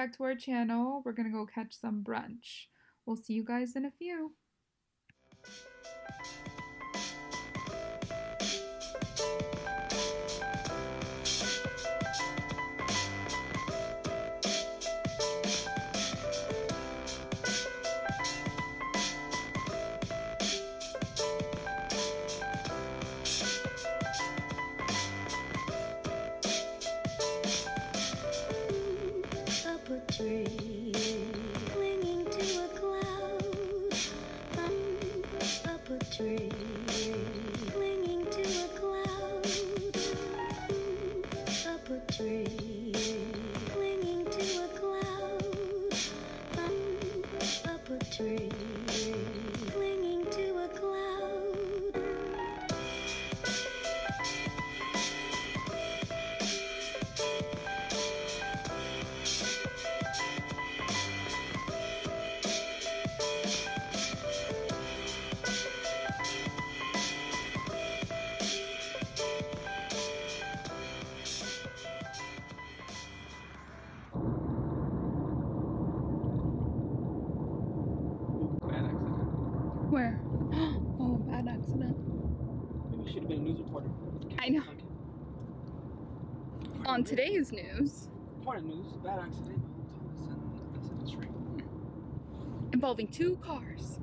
back to our channel. We're gonna go catch some brunch. We'll see you guys in a few. Where? Oh, bad accident. Maybe we should have been a news reporter. I know. On today's news. Important news, bad accident. Involving 2 cars.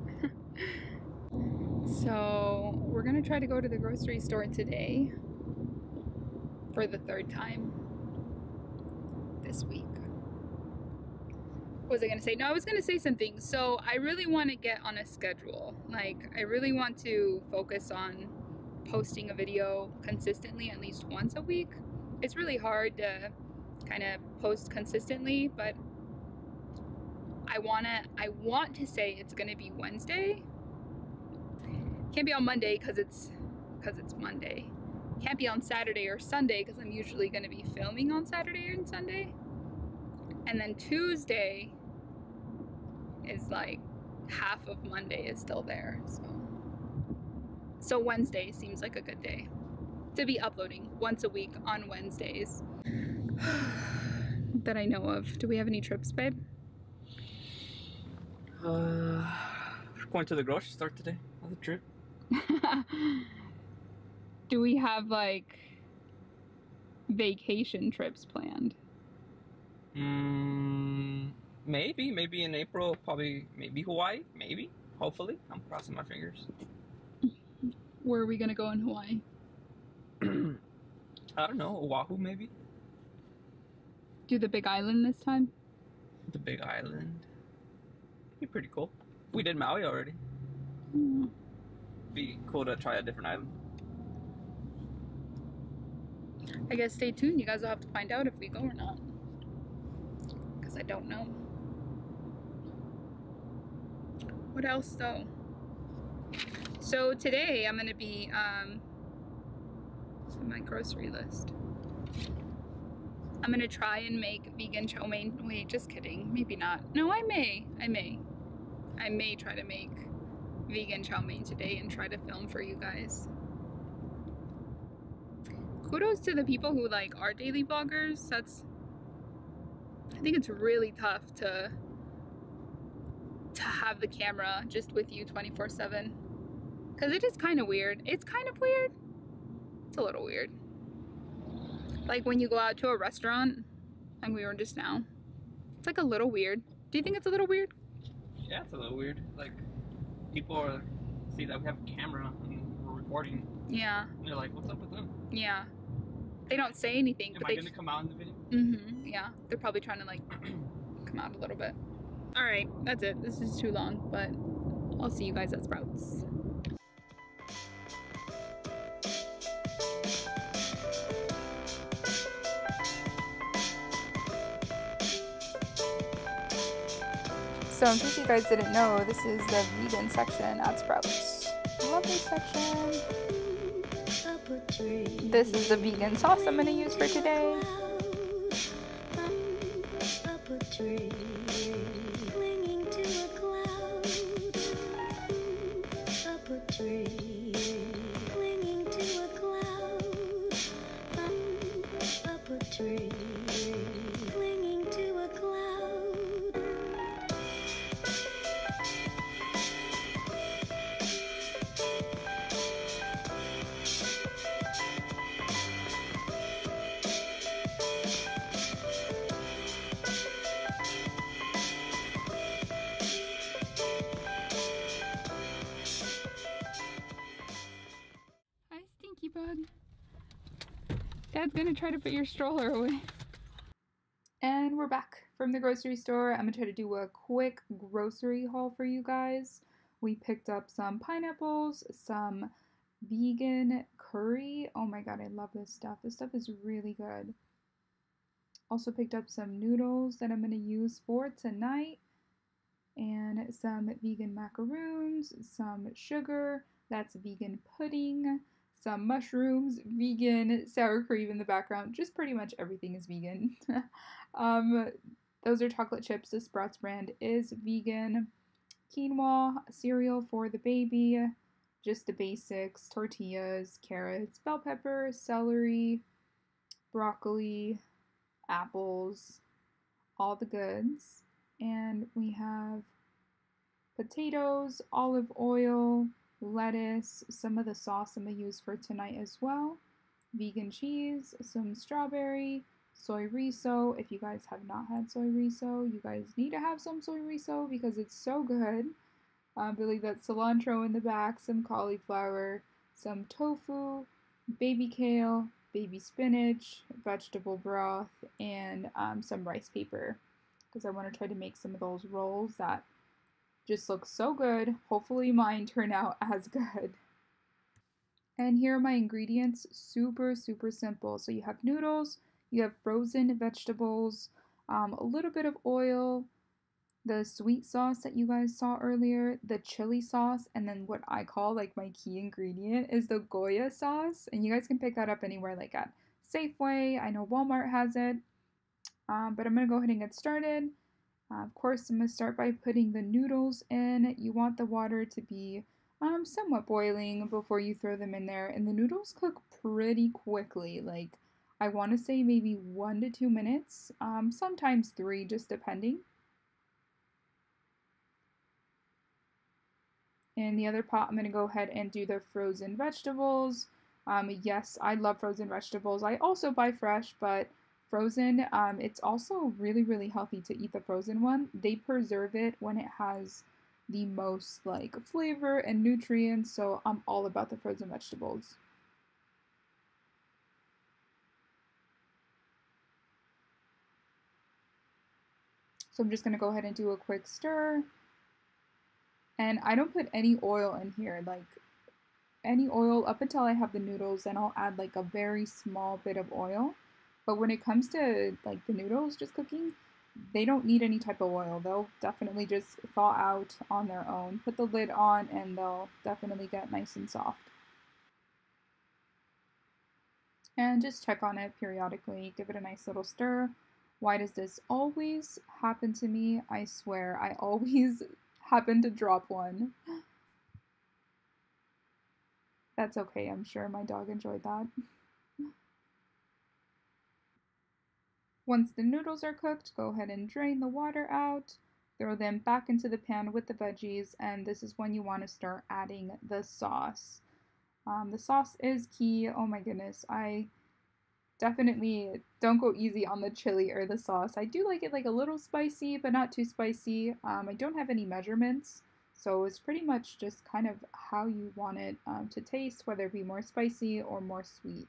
So, we're gonna try to go to the grocery store today for the 3rd time this week. What was I gonna say? No, I was gonna say something. So I really want to get on a schedule. Like, I really want to focus on posting a video consistently at least once a week. It's really hard to kind of post consistently, but I want to say it's gonna be Wednesday. Can't be on Monday because it's Monday. Can't be on Saturday or Sunday because I'm usually gonna be filming on Saturday and Sunday. And then Tuesday is like half of Monday is still there, so Wednesday seems like a good day to be uploading once a week on Wednesdays that I know of. Do we have any trips, babe? We're going to the grocery store today. Another trip. Do we have like vacation trips planned? Maybe in April, probably, maybe Hawaii, maybe, hopefully. I'm crossing my fingers. Where are we gonna go in Hawaii? I don't know, Oahu maybe? Do the Big Island this time? The Big Island. Be pretty cool. We did Maui already. Mm. Be cool to try a different island. I guess stay tuned, you guys will have to find out if we go or not. I don't know. What else though? So today I'm gonna be on my grocery list. I'm gonna try and make vegan chow mein. Wait, just kidding. Maybe not. No, I may try to make vegan chow mein today and try to film for you guys. Kudos to the people who like are daily vloggers. I think it's really tough to have the camera just with you 24/7, because it is kind of weird. It's kind of weird. It's a little weird. Like when you go out to a restaurant, like we were just now. It's like a little weird. Do you think it's a little weird? Yeah, it's a little weird. Like people see that we have a camera and we're recording. Yeah. And they're like, "What's up with them?" Yeah. They don't say anything. Am I gonna come out in the video? Mm-hmm, yeah. They're probably trying to like come out a little bit. All right, that's it. This is too long, but I'll see you guys at Sprouts. So in case you guys didn't know, this is the vegan section at Sprouts. Lovely section. This is the vegan sauce I'm going to use for today. Clinging to a cloud. Dad's gonna try to put your stroller away. And we're back from the grocery store. I'm gonna try to do a quick grocery haul for you guys. We picked up some pineapples, some vegan curry. Oh my god, I love this stuff. This stuff is really good. Also picked up some noodles that I'm going to use for tonight, and some vegan macaroons, some sugar, that's vegan pudding, some mushrooms, vegan sour cream in the background. Just pretty much everything is vegan. Those are chocolate chips. The Sprouts brand is vegan. Quinoa, cereal for the baby, just the basics, tortillas, carrots, bell pepper, celery, broccoli, apples, all the goods. And we have potatoes, olive oil, lettuce, some of the sauce I'm going to use for tonight as well, vegan cheese, some strawberry, soy riso. If you guys have not had soy riso, you guys need to have some soy riso because it's so good. I believe that's cilantro in the back, some cauliflower, some tofu, baby kale, baby spinach, vegetable broth, and some rice paper, because I want to try to make some of those rolls that just look so good. Hopefully mine turn out as good. And here are my ingredients. Super simple. So you have noodles, you have frozen vegetables, a little bit of oil, the sweet sauce that you guys saw earlier, the chili sauce, and then what I call like my key ingredient is the Goya sauce. And you guys can pick that up anywhere, like at Safeway. I know Walmart has it. But I'm going to go ahead and get started. Of course, I'm going to start by putting the noodles in. You want the water to be somewhat boiling before you throw them in there. And the noodles cook pretty quickly. Like, I want to say maybe 1 to 2 minutes, sometimes 3, just depending. In the other pot, I'm going to go ahead and do the frozen vegetables. Yes, I love frozen vegetables. I also buy fresh, but frozen, it's also really healthy to eat the frozen one. They preserve it when it has the most like flavor and nutrients, so I'm all about the frozen vegetables. So I'm just going to go ahead and do a quick stir. And I don't put any oil in here, like any oil up until I have the noodles, and I'll add like a very small bit of oil. But when it comes to like the noodles just cooking, they don't need any type of oil. They'll definitely just thaw out on their own. Put the lid on and they'll definitely get nice and soft. And just check on it periodically. Give it a nice little stir. Why does this always happen to me? I swear, I always happened to drop one. That's okay, I'm sure my dog enjoyed that. Once the noodles are cooked, go ahead and drain the water out, throw them back into the pan with the veggies, and this is when you want to start adding the sauce. The sauce is key. Oh my goodness, I definitely don't go easy on the chili or the sauce. I do like it like a little spicy, but not too spicy. I don't have any measurements, so it's pretty much just kind of how you want it to taste, whether it be more spicy or more sweet.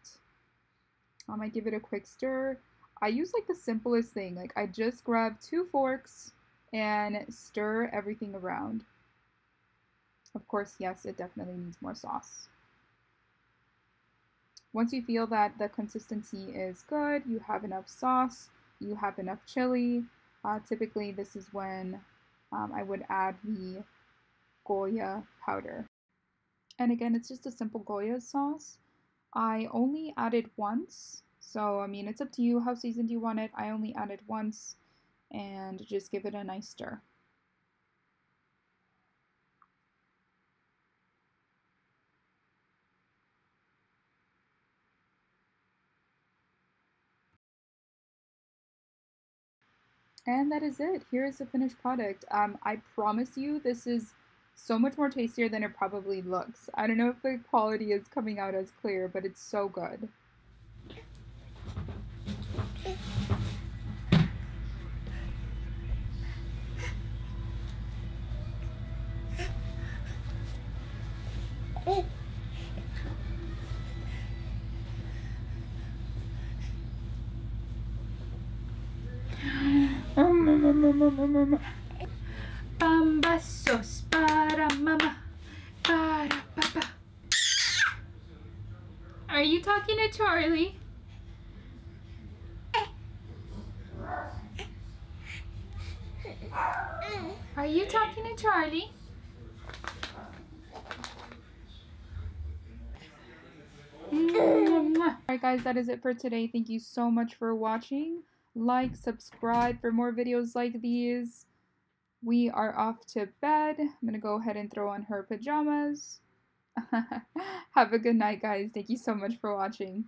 I give it a quick stir. I use like the simplest thing. Like, I just grab 2 forks and stir everything around. Of course, yes, it definitely needs more sauce. Once you feel that the consistency is good, you have enough sauce, you have enough chili, typically this is when I would add the Goya powder. And again, it's just a simple Goya sauce. I only added once, so I mean, it's up to you how seasoned you want it. I only added once, and just give it a nice stir. And that is it. Here is the finished product. I promise you, this is so much more tastier than it probably looks. I don't know if the quality is coming out as clear, but it's so good. mama. Pambazos para mama, para papa. Are you talking to Charlie? Are you talking to Charlie? Alright guys, that is it for today. Thank you so much for watching. Like, subscribe for more videos like these. We are off to bed. I'm going to go ahead and throw on her pajamas. Have a good night guys. Thank you so much for watching.